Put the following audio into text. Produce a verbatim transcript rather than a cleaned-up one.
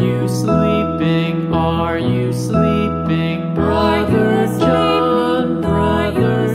you sleep.